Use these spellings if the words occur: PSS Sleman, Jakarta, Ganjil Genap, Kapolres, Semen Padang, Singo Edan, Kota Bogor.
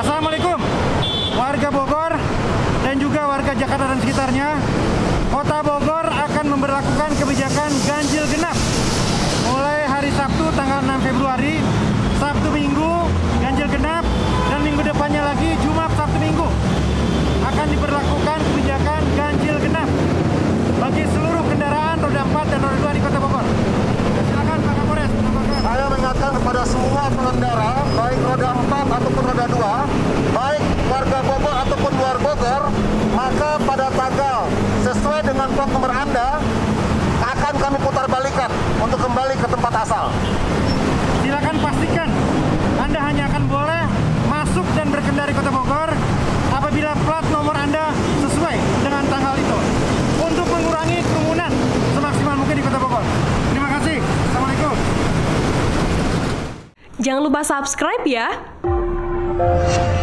Assalamualaikum warga Bogor dan juga warga Jakarta dan sekitarnya. Kota Bogor akan memberlakukan kebijakan ganjil genap mulai hari Sabtu tanggal 6 Februari, Sabtu Minggu ganjil genap, dan minggu depannya lagi Jumat Sabtu Minggu akan diberlakukan kebijakan ganjil genap bagi seluruh kendaraan roda 4 dan roda 2 di Kota Bogor. Silakan Pak Kapolres. Saya mengingatkan kepada semua pengendara baik roda 4 ataupun roda 2, baik warga Bogor ataupun luar Bogor, maka pada tanggal sesuai dengan plat nomor Anda akan kami putar balikan untuk kembali ke tempat asal. Silakan pastikan Anda hanya akan boleh masuk dan berkendara di Kota Bogor apabila plat nomor Anda sesuai dengan tanggal itu, untuk mengurangi kerumunan semaksimal mungkin di Kota Bogor. Terima kasih. Assalamualaikum. Jangan lupa subscribe ya.